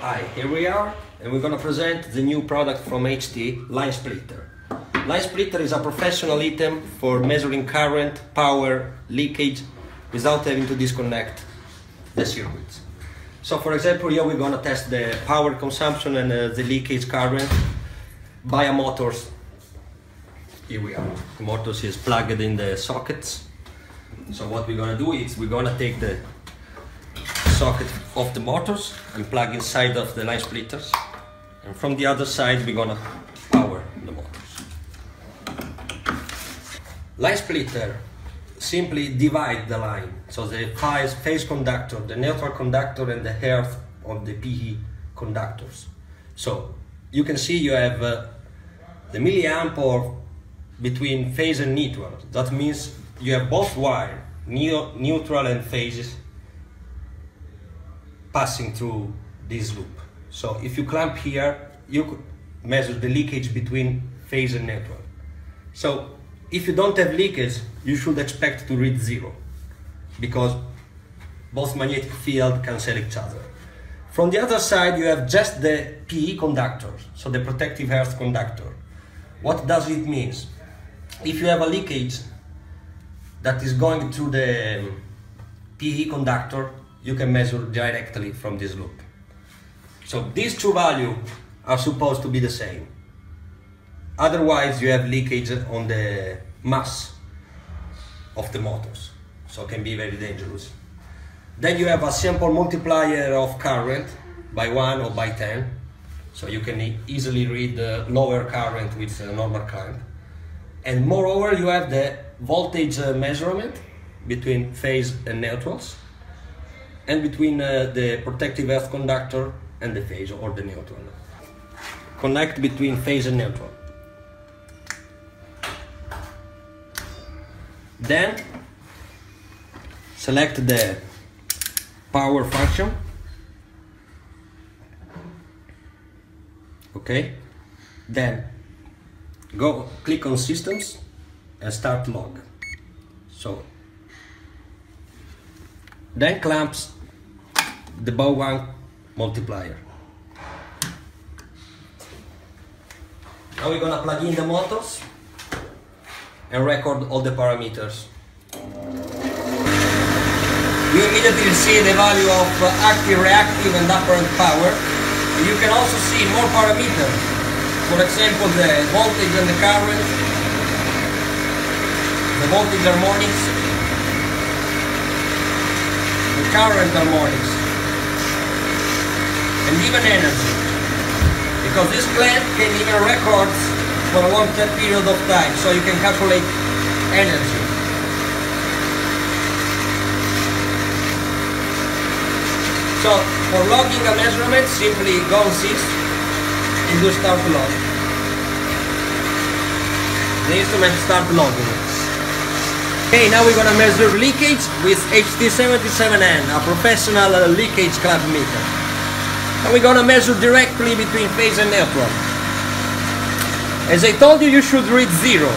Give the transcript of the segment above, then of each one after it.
Hi, here we are, and we're going to present the new product from HT, Line Splitter. Line Splitter is a professional item for measuring current, power, leakage, without having to disconnect the circuits. So for example, here we're going to test the power consumption and the leakage current via motors. Here we are, the motors is plugged in the sockets. So what we're going to do is we're going to take the socket of the motors and plug inside of the line splitters, and from the other side we're gonna power the motors. Line splitter simply divide the line, so the phase conductor, the neutral conductor, and the hearth of the PE conductors. So you can see you have the milliamp or between phase and neutral. That means you have both wire, neutral and phases, passing through this loop. So if you clamp here, you could measure the leakage between phase and neutral. So if you don't have leakage, you should expect to reach zero, because both magnetic field cancel each other. From the other side, you have just the PE conductor, so the protective earth conductor. What does it mean? If you have a leakage that is going through the PE conductor, you can measure directly from this loop. So these two values are supposed to be the same. Otherwise, you have leakage on the mass of the motors, so it can be very dangerous. Then you have a simple multiplier of current by 1 or by 10, so you can easily read the lower current with the normal current. And moreover, you have the voltage measurement between phase and neutrals, and between the protective earth conductor and the phase or the neutral. Connect between phase and neutral. Then select the power function. Okay. Then go click on systems and start log. So then clamps the bow one multiplier. Now we're gonna plug in the motors and record all the parameters. You immediately see the value of active, reactive, and apparent power. And you can also see more parameters, for example the voltage and the current, the voltage harmonics, the current harmonics, and even energy, because this plant can even record for a long period of time, so you can calculate energy. So for logging a measurement, simply go on 6 and do start log. The instrument start logging. Okay, now we're going to measure leakage with HT77N, a professional leakage clamp meter. And we're gonna measure directly between phase and neutral. As I told you, you should read zero,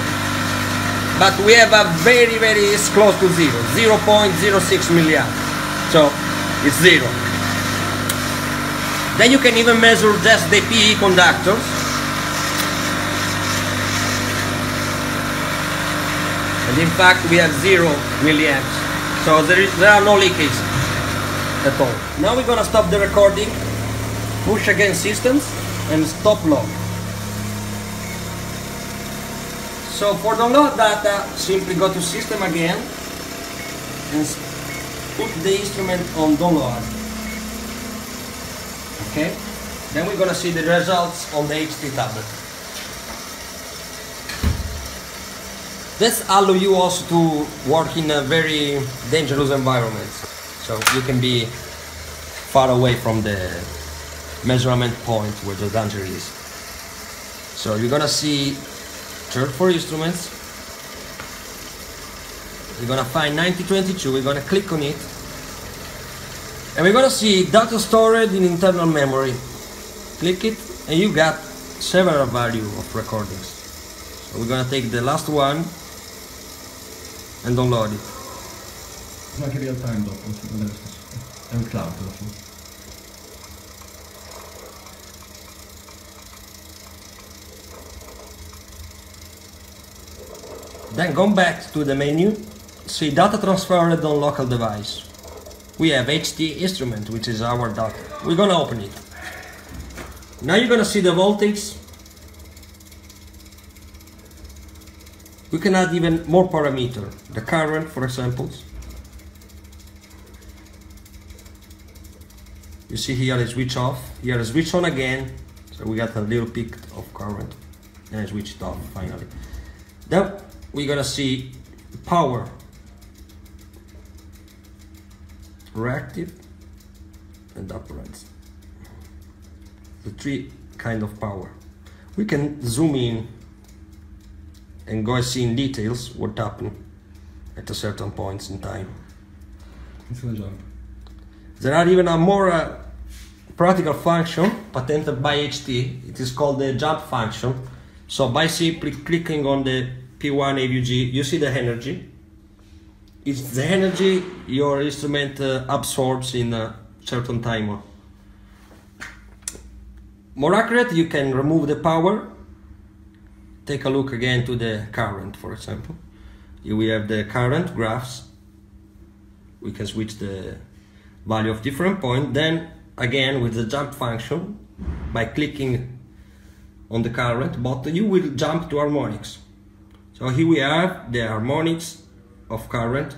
but we have a very, very, it's close to zero, 0.06 milliamps, so it's zero. Then you can even measure just the PE conductors, and in fact we have 0 milliamps, so there are no leakages at all. Now we're gonna stop the recording. Push again systems and stop log. So for download data, simply go to system again and put the instrument on download. Okay, then we're gonna see the results on the HT tablet. This allows you also to work in a very dangerous environment, so you can be far away from the measurement point where the danger is. So you're gonna see 34 instruments. You're gonna find 9022, we're gonna click on it, and we're gonna see data stored in internal memory. Click it and you got several value of recordings. So we're gonna take the last one and download it. It's like a real time document and cloud document. Then go back to the menu, see data transferred on local device. We have HT instrument, which is our data. We're gonna open it. Now you're gonna see the voltage. We can add even more parameter, the current for example. You see here I switch off, here I switch on again, so we got a little peak of current, and I switch it off finally. Then we're gonna see power, reactive and upright, the three kind of power. We can zoom in and go see in details what happened at a certain points in time. There are even a more practical function patented by HT. It is called the jump function. So by simply clicking on the P1 AVG, you see the energy. It's the energy your instrument absorbs in a certain timer. More accurate, you can remove the power. Take a look again to the current, for example. Here we have the current graphs. We can switch the value of different point. Then again with the jump function, by clicking on the current button, you will jump to harmonics. So here we have the harmonics of current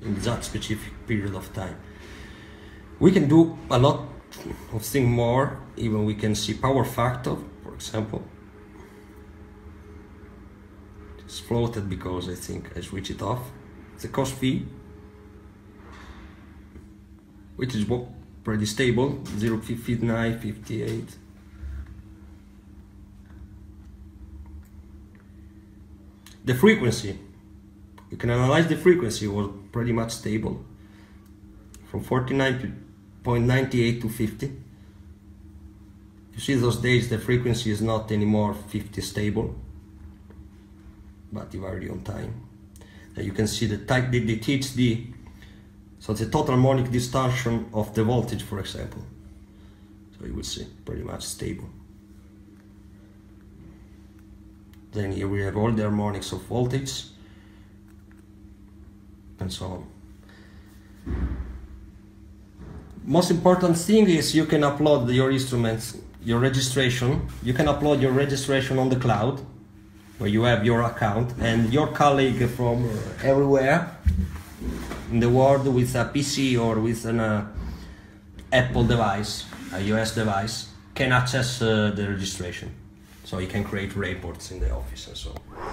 in that specific period of time. We can do a lot of things more. Even we can see power factor, for example. It's floated because I think I switch it off. The cost fee, which is pretty stable, 0.59, 58. The frequency, you can analyze the frequency, was pretty much stable from 49.98 to 50. You see those days the frequency is not anymore 50 stable, but you vary on time. Now you can see the THD, so the total harmonic distortion of the voltage, for example. So you will see pretty much stable. Then here we have all the harmonics of voltage and so on. Most important thing is you can upload your instruments, your registration. You can upload your registration on the cloud, where you have your account, and your colleague from everywhere in the world with a PC or with an Apple device, a iOS device, can access the registration. So you can create reports in the office and so on.